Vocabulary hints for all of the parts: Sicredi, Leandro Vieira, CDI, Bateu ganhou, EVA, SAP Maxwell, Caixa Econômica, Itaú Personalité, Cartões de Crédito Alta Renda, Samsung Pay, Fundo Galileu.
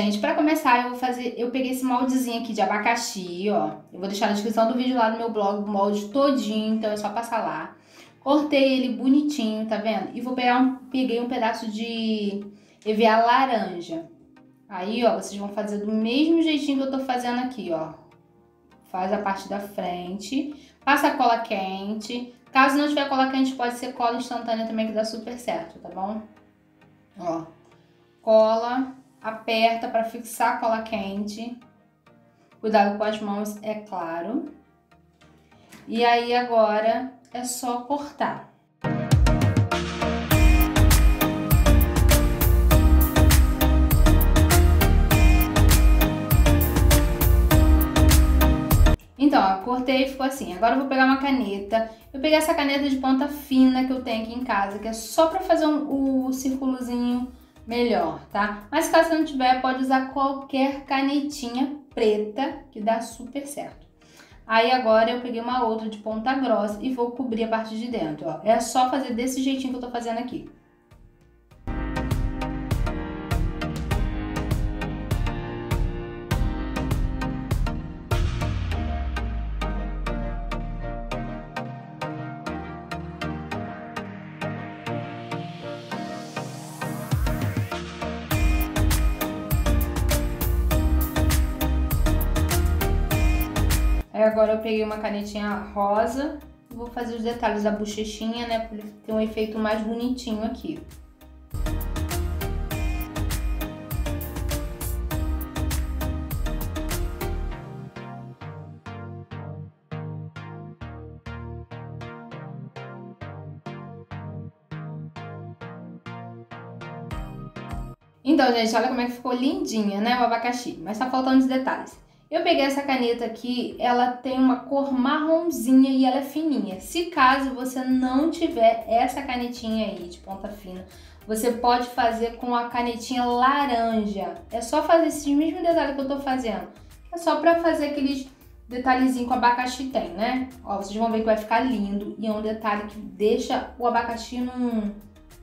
gente, pra começar eu vou fazer, eu peguei esse moldezinho aqui de abacaxi, ó. Eu vou deixar na descrição do vídeo lá no meu blog o molde todinho, então é só passar lá. Cortei ele bonitinho, tá vendo? E vou pegar peguei um pedaço de EVA laranja. Aí, ó, vocês vão fazer do mesmo jeitinho que eu tô fazendo aqui, ó. Faz a parte da frente, passa a cola quente. Caso não tiver cola quente, pode ser cola instantânea também, que dá super certo, tá bom? Ó, cola, aperta pra fixar a cola quente. Cuidado com as mãos, é claro. E aí agora é só cortar. Então, ó, cortei e ficou assim. Agora eu vou pegar uma caneta. Eu peguei essa caneta de ponta fina que eu tenho aqui em casa, que é só pra fazer um círculozinho melhor, tá? Mas caso não tiver, pode usar qualquer canetinha preta, que dá super certo. Aí agora eu peguei uma outra de ponta grossa e vou cobrir a parte de dentro, ó. É só fazer desse jeitinho que eu tô fazendo aqui. Agora eu peguei uma canetinha rosa e vou fazer os detalhes da bochechinha, né, pra ele ter um efeito mais bonitinho aqui. Então, gente, olha como é que ficou lindinha, né, o abacaxi, mas tá faltando os detalhes. Eu peguei essa caneta aqui, ela tem uma cor marronzinha e ela é fininha. Se caso você não tiver essa canetinha aí de ponta fina, você pode fazer com a canetinha laranja. É só fazer esse mesmo detalhe que eu tô fazendo. É só pra fazer aqueles detalhezinhos que o abacaxi tem, né? Ó, vocês vão ver que vai ficar lindo e é um detalhe que deixa o abacaxi num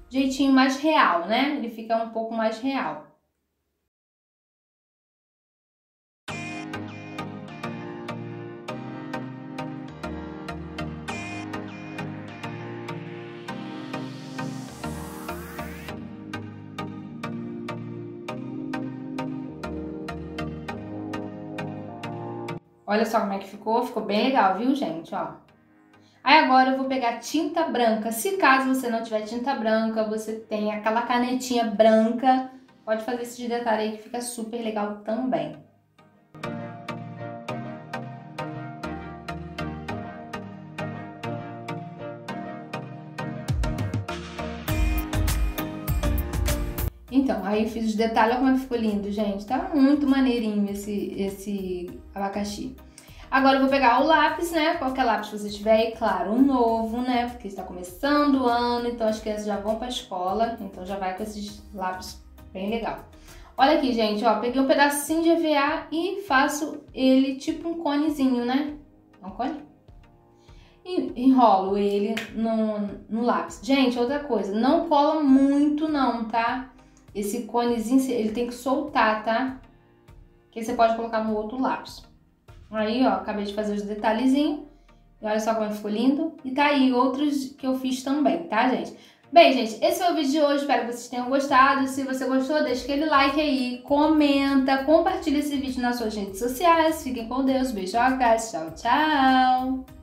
jeitinho mais real, né? Ele fica um pouco mais real. Olha só como é que ficou, ficou bem legal, viu, gente? Ó. Aí agora eu vou pegar tinta branca. Se caso você não tiver tinta branca, você tem aquela canetinha branca, pode fazer esse detalhe aí que fica super legal também. Então, aí eu fiz os detalhes, olha como é que ficou lindo, gente. Tá muito maneirinho esse abacaxi. Agora eu vou pegar o lápis, né? Qualquer lápis que você tiver aí, claro, um novo, né? Porque está começando o ano, então as crianças já vão pra escola. Então já vai com esses lápis bem legal. Olha aqui, gente, ó. Peguei um pedacinho de EVA e faço ele tipo um conezinho, né? É um cone? Enrolo ele no lápis. Gente, outra coisa, não cola muito não, tá? Esse conezinho, ele tem que soltar, tá? Que você pode colocar no outro lápis. Aí, ó, acabei de fazer os detalhezinhos. E olha só como ficou lindo. E tá aí outros que eu fiz também, tá, gente? Bem, gente, esse foi o vídeo de hoje. Espero que vocês tenham gostado. Se você gostou, deixa aquele like aí. Comenta, compartilha esse vídeo nas suas redes sociais. Fiquem com Deus. Beijocas. Tchau, tchau.